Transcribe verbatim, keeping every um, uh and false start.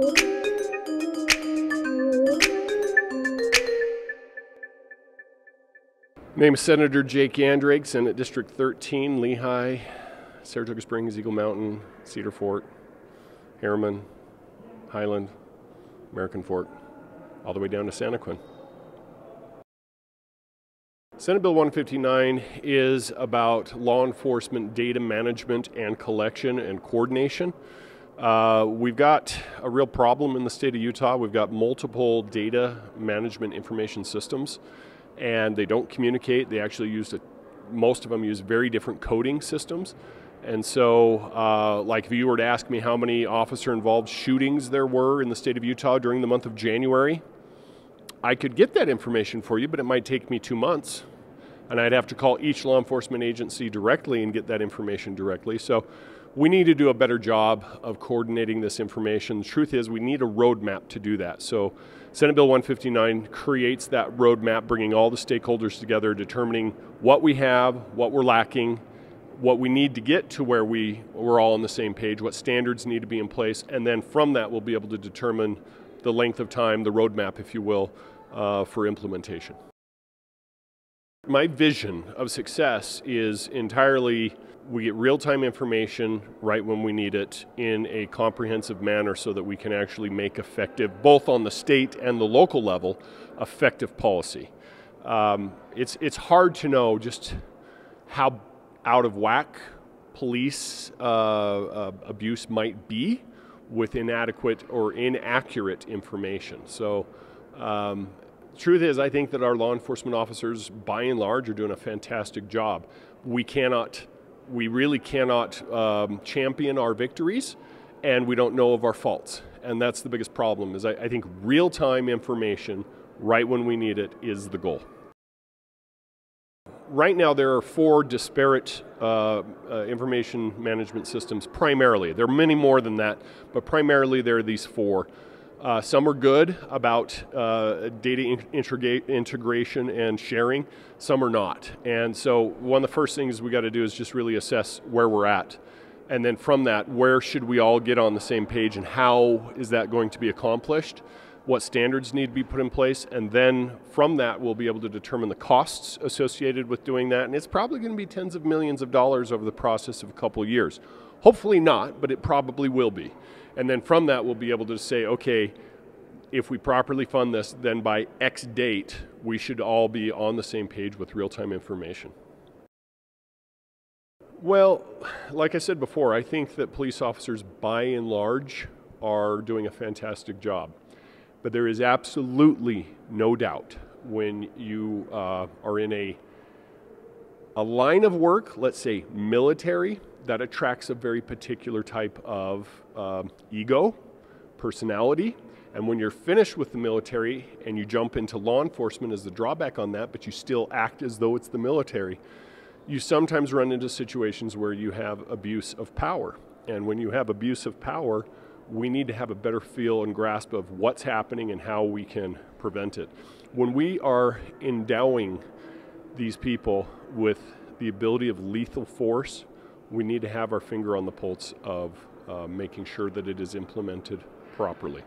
My name is Senator Jake Anderegg, Senate District thirteen, Lehigh, Saratoga Springs, Eagle Mountain, Cedar Fort, Harriman, Highland, American Fork, all the way down to Santaquin. Senate Bill one fifty-nine is about law enforcement data management and collection and coordination. Uh, we've got a real problem in the state of Utah. We've got multiple data management information systems, and they don't communicate. They actually use, a, most of them use very different coding systems. And so, uh, like if you were to ask me how many officer-involved shootings there were in the state of Utah during the month of January, I could get that information for you, but it might take me two months. And I'd have to call each law enforcement agency directly and get that information directly. So we need to do a better job of coordinating this information. The truth is, we need a roadmap to do that. So Senate Bill one fifty-nine creates that roadmap, bringing all the stakeholders together, determining what we have, what we're lacking, what we need to get to where we, we're all on the same page, what standards need to be in place, and then from that we'll be able to determine the length of time, the roadmap, if you will, uh, for implementation. My vision of success is entirely we get real-time information right when we need it in a comprehensive manner so that we can actually make effective, both on the state and the local level, effective policy. Um, it's, it's hard to know just how out of whack police uh, uh, abuse might be with inadequate or inaccurate information. So. Um, Truth is, I think that our law enforcement officers, by and large, are doing a fantastic job. We cannot, we really cannot um, champion our victories, and we don't know of our faults. And that's the biggest problem, is I, I think real-time information, right when we need it, is the goal. Right now, there are four disparate uh, uh, information management systems, primarily. There are many more than that, but primarily there are these four. Uh, some are good about uh, data in integration and sharing, some are not. And so one of the first things we got to do is just really assess where we're at. And then from that, where should we all get on the same page, and how is that going to be accomplished? What standards need to be put in place? And then from that, we'll be able to determine the costs associated with doing that. And it's probably going to be tens of millions of dollars over the process of a couple of years. Hopefully not, but it probably will be. And then from that, we'll be able to say, okay, if we properly fund this, then by X date, we should all be on the same page with real-time information. Well, like I said before, I think that police officers, by and large, are doing a fantastic job. But there is absolutely no doubt when you uh, are in a, a line of work, let's say military, that attracts a very particular type of um, ego, personality, and when you're finished with the military and you jump into law enforcement as the drawback on that, but you still act as though it's the military, you sometimes run into situations where you have abuse of power. And when you have abuse of power, we need to have a better feel and grasp of what's happening and how we can prevent it. When we are endowing these people with the ability of lethal force, we need to have our finger on the pulse of uh, making sure that it is implemented properly.